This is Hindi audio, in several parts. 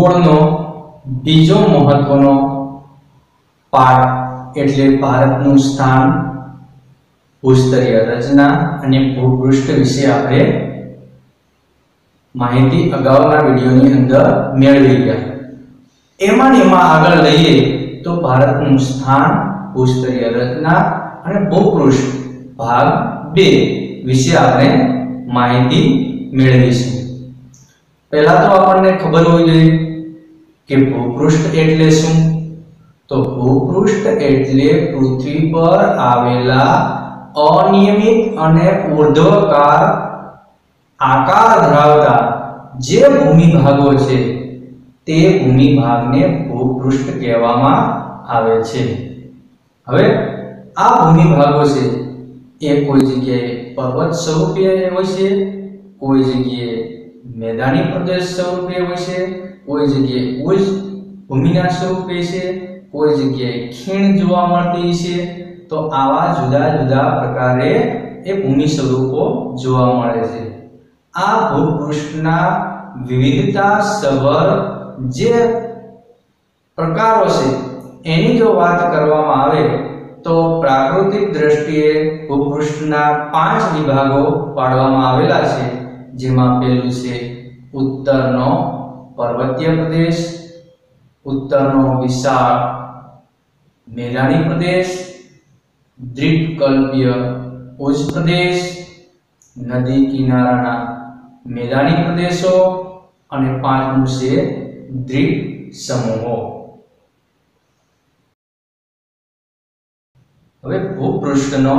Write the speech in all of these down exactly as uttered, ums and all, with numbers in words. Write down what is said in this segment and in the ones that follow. ભૂગોળનો બીજો મહત્વનો પાર્ટ એટલે ભારતનું સ્થાન, ભૂસ્તરીય રચના અને ભૂપૃષ્ઠ વિશે આપણે માહિતી અગાઉના વિડીયોની અંદર મેળવી ગયા। એમાં ને એમાં આગળ લઈએ તો ભારતનું સ્થાન, ભૂસ્તરીય રચના અને ભૂપૃષ્ઠ ભાગ બે વિશે આપણે માહિતી મેળવીશું। पहला तो आपने खबर हो गई कि भूपृष्ठ एटले शुं, तो भूपृष्ठ एटले पृथ्वी पर आवेला अनियमित अने ऊर्ध्वाकार आकार धरावता जे भूमि भागो छे ते भूमि भागने भूपृष्ठ कहेवामां आवे छे। हवे आ भूमि भागो छे ए कोई जग्याए पर्वत स्वरूपे होय छे, कोई जग्याए मैदानी प्रदेश स्वरूपे होय छे, कोई जगह उच्च भूमिना स्वरूपे छे, कोई जगह खीण जोवा मळती छे। तो आवा जुदा जुदा प्रकारे ए भूमि स्वरूपो जोवा मळे छे। आ भूपृष्ठना विविधता सभर जे प्रकारो छे एनी जो वात करवामां आवे तो प्राकृतिक दृष्टिए भूपृष्ठना पांच विभागो पाडवामां आवेला छे। जेमा पहलू से उत्तर नो पर्वतीय प्रदेश, उत्तर नो विशाल मैदानी प्रदेश, द्वीपकल्पीय उच्च प्रदेश, नदी किनाराना मैदानी प्रदेशों और पांचमू से द्वीप समूहों। हवे भूपृष्ठ नो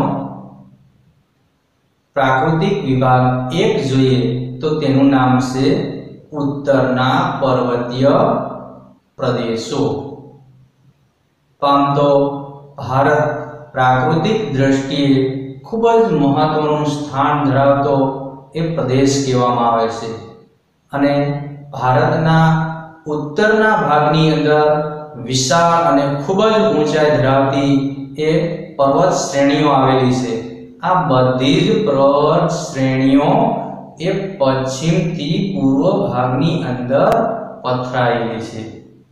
प्राकृतिक विभाग एक जोईए तो तेनु नाम से उत्तर ना पर्वतीय प्रदेशों। पाम तो भारत प्राकृतिक दृष्टिए खूब ज महत्वनुं स्थान धरावतो ए प्रदेश कहेवामां आवे छे अने भारतना उत्तरना भागनी अंदर विशाल अने खूब ज ऊंचाई धरावती ए पर्वत श्रेणीओ आवेली छे। आ बधी ज पर्वत श्रेणीओ ए पश्चिम थी पूर्व भागनी अंदर पथरायेली छे,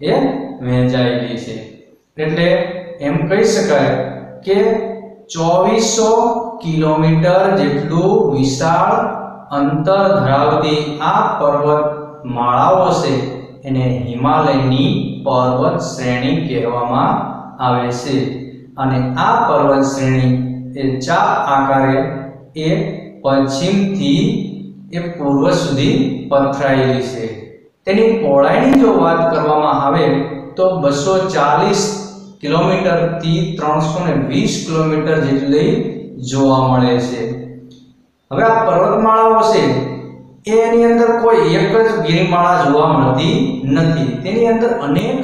ए वहेंचायेली छे। एटले एम कही शकाय के चौबीसो किलोमीटर जेटलू विशाल अंतर धरावती आ पर्वत माळाओ छे एने हिमालयनी पर्वत श्रेणी कहेवामां आवे छे अने आ पर्वत श्रेणी चार आकारे ए पश्चिम थी ए पूर्व सुधी पथरायेली छे। तेनी पहोळाईनी जो वात करवामां आवे तो बसो चालीस किलोमीटर थी त्रणसो ने वीस किलोमीटर जेटली जोवा मळे छे। हवे आ पर्वतमाळाओ छे एनी अंदर कोई एक ज गिरिमाळा जोवा मळती नथी, तेनी अंदर अनेक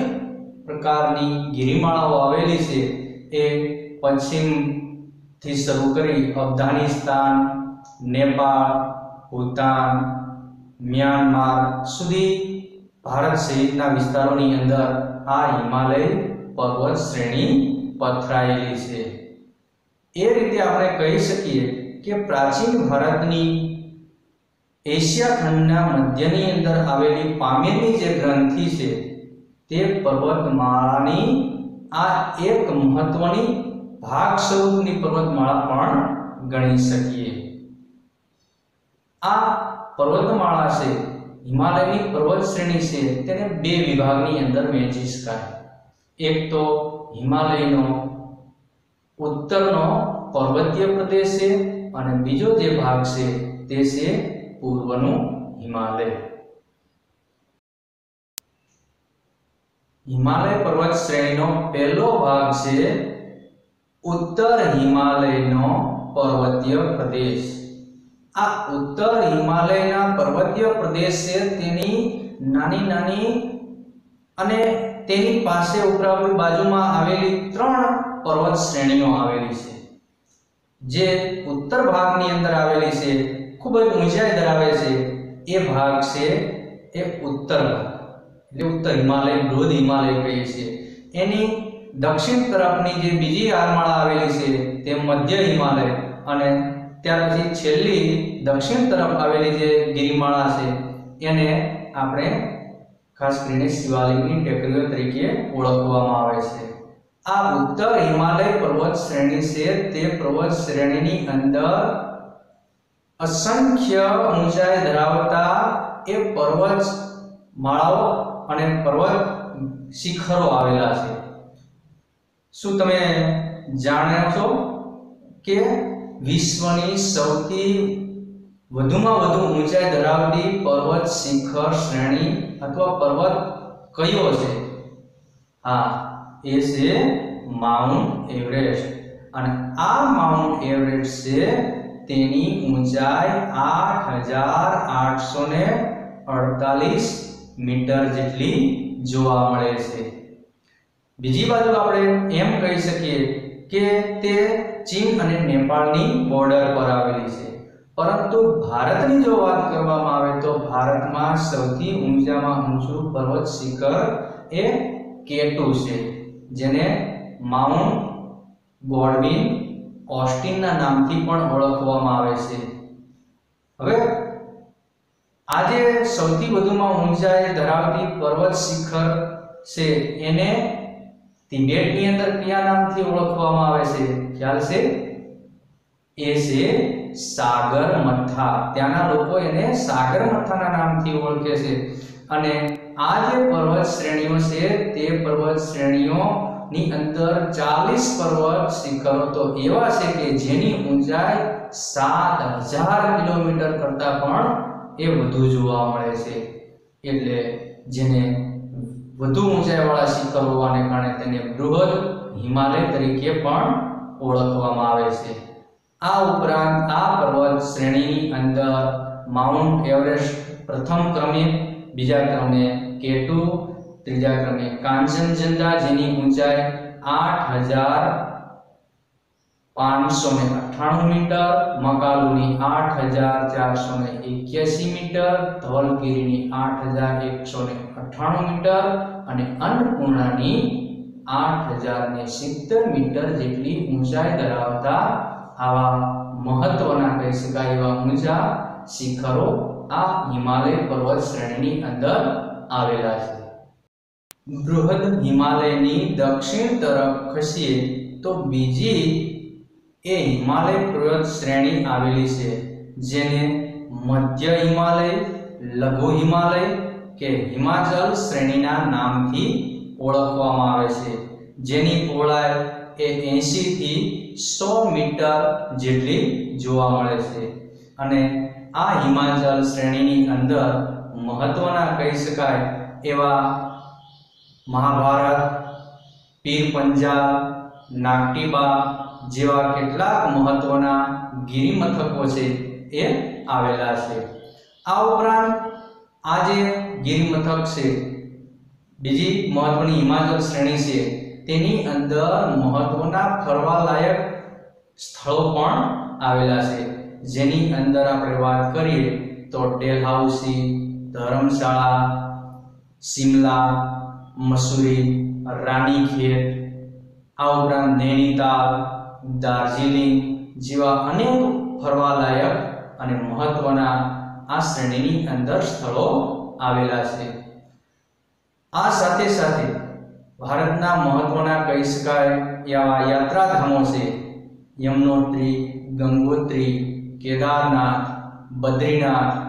प्रकारनी गिरिमाळाओ आवेली छे। ए पश्चिम थी शुरू करी अफगानिस्तान, नेपाल, भूटान, म्यांमार सुधी भारत सहितना विस्तारों नी अंदर आ हिमालय पर्वत श्रेणी पथरायेली छे। ए रीते आपणे कही सकीए के प्राचीन भारतनी एशिया खंडना मध्यनी अंदर आवेली पामेली जे ग्रंथि छे ते पर्वतमाळानी आ एक महत्वनी भाग स्वरूपनी पर्वतमाळा पण गणी सकीए। आ पर्वतमाळा छे हिमालयनी पर्वत श्रेणी छे तेने बे विभागनी अंदर वहेंची शकाय। एक तो हिमालयनो उत्तरनो पर्वतीय प्रदेश छे अने बीजो जे भाग छे ते छे पूर्वनो हिमालय। हिमालय पर्वत श्रेणीनो पहेलो भाग छे उत्तर हिमालयनो पर्वतीय प्रदेश। आ उत्तर हिमालयना पर्वतीय प्रदेश छे तेनी नानी नानी अने तेनी पासे उपरापरी बाजुमां आवेली त्रण पर्वत श्रेणीओ आवेली छे। जे उत्तर भागनी अंदर आवेली छे खूब ज ऊंचाई धरावे छे ए भाग छे ए उत्तर भाग एटले उत्तर हिमालय बृहद हिमालय कहीए छीए। एनी दक्षिण तरफनी जे बीजी हारमाळा आवेली छे ते मध्य हिमालय अने त्यार पछी छेल्ली दक्षिण तरफ आवेली जे गिरिमाळा छे एने आपणे ખાસ કરીને શિવાલિકની ટેકરીઓ તરીકે ઓળખવામાં આવે છે। આ ઉત્તર હિમાલય પર્વત શ્રેણી છે। તે પર્વત શ્રેણીની અંદર असंख्य ऊंचाई धरावता ए पर्वत माळाओ अने पर्वत शिखरो आवेला छे। शुं तमे जाणो छो के विश्वनी सौथी वधुमां वधु ऊंचाई धरावती पर्वत शिखर श्रेणी अथवा पर्वत कयो छे? आ ए छे माउंट एवरेस्ट। अने आ माउंट एवरेस्ट छे तेनी ऊंचाई आठ हजार आठ सौ ने अड़तालीस मीटर जेटली जोवा मळे छे। बीजी बाजू आपणे एम कही सकीए के ते चीन अने नेपाळनी बॉर्डर पर आवेली छे। परंतु भारतनी जो वात करवामां आवे तो भारतमां सौथी ऊंचामां ऊंचो पर्वत शिखर ए केटू छे, जेने माउंट गॉडविन ऑस्टिन ना नामथी पण ओळखवामां आवे छे। हवे आजे सौथी વધુમાં ઊંચાઈ ધરાવતી પર્વત શિખર છે એને તિબેટની અંદર કયા નામથી ઓળખવામાં આવે છે? ખ્યાલ છે? એ છે સાગરમથા। ત્યાંના લોકો એને સાગરમથાના નામથી ઓળખે છે। અને આ જે પર્વત શ્રેણીઓ છે તે પર્વત શ્રેણીઓ ની અંદર ચાલીસ પર્વત શિખરો તો એવા છે કે જેની ઊંચાઈ સાત હજાર કિલોમીટર કરતાં પણ એ વધુ જોવા મળે છે। એટલે જેને વધુ ઊંચાઈ વાળા શિખરો હોવાને કારણે તેને બૃહદ હિમાલય તરીકે પણ ઓળખવામાં આવે છે। આ ઉપરાંત આ પર્વત શ્રેણીની અંદર માઉન્ટ એવરેસ્ટ પ્રથમ ક્રમે, બીજા ક્રમે કેટુ, तीजा क्रमे कांचनजंगा जेनी ऊंचाई आठ हजार पांच सौ अठाणु मीटर, मकालूनी आठ हजार चार सौ इक्यासी मीटर, धवलगिरीनी आठ हजार एक सौ अठाणु मीटर अने अन्नपूर्णानी आठ हजार ने सित्तेर मीटर जेटली ऊंचाई धरावता आवा महत्वना कही शकाय एवा ऊंचा शिखरो आ हिमालय पर्वत श्रेणीनी अंदर आवेला छे। बृहद हिमालयनी दक्षिण तरफ खसीए तो बीजी ए हिमालय पर्वत श्रेणी आवेली छे, जेने मध्य हिमालय, लघु हिमालय के हिमाचल श्रेणीना नामथी ओळखवामां आवे छे। जेनी पहोळाई ए एंशी थी सौ मीटर जेटली जोवा मळे छे। अने आ हिमाचल श्रेणीनी अंदर महत्वना कही शकाय एवा महाभारत, पीर पंजा, नागटीबा जेवा केटलाक महत्वना गिरिमथको छे ए आवेला छे। आ उपरांत आजे गिरिमथक छे बीजी महत्वनी हिमाचल श्रेणी छे तेनी अंदर महत्वना फरवालायक स्थळो पण आवेला छे। जेनी अंदर आपणे वात करीए तो डेलहाउसी, धर्मशाला, शिमला, मसूरी, रानीखेत, आ उपरांत नैनीताल, दार्जिलिंग जेवा अनेक फरवालायक अने महत्वना आ श्रेणीनी अंदर स्थळो आवेला छे। आ साथे साथे भारतना महत्वना कही शकाय एवा यात्राधामो छे। यमुनोत्री, गंगोत्री, केदारनाथ, बद्रीनाथ,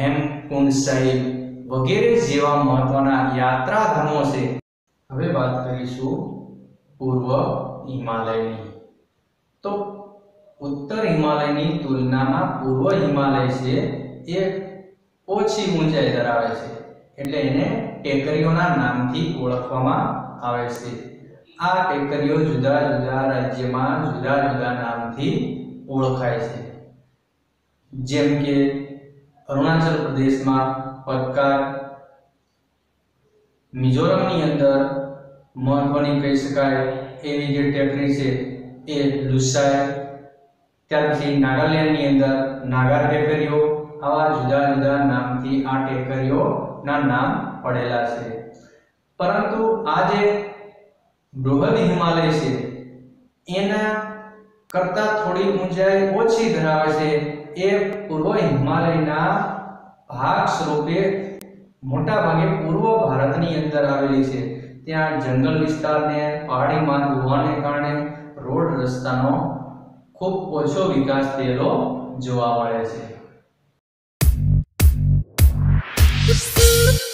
हेमकुंड साहिब वगैरह जेवा महत्वना यात्राधामों से। हवे बात करीशु पूर्व हिमालयनी। तो उत्तर हिमालयनी तुलना में पूर्व हिमालय से ये ओछी ऊंचाई धरावे छे, एटले एने टेकरीओना नामथी ओळखवामां आवे छे। आ टेकरीओ जुदा जुदा राज्य में जुदा जुदा नामथी ओळखाय छे। जेम के अरुणाचल प्रदेश में पदकार, मिजोरम नी अंदर महत्वनी कही शकाय एवी जे टेकरी छे ए लुसाई, त्यारथी नागालैंड नी अंदर नागार टेकरीओ, आवा जुदा जुदा नामथी आ टेकरीओ ना नाम पड़ेला छे। परंतु आजे बृहद हिमालय छे एना करता थोड़ी ऊंचाई ओछी धरावे छे। ए पूर्व हिमालयना भाग स्वरूपे मोटा भागे पूर्व भारतनी अंदर आवेली छे। त्यां जंगल विस्तार ने पहाड़ी मार्ग होवाने कारणे रोड रस्तानो खूब ओछो विकास थयेलो जोवा मळे छे।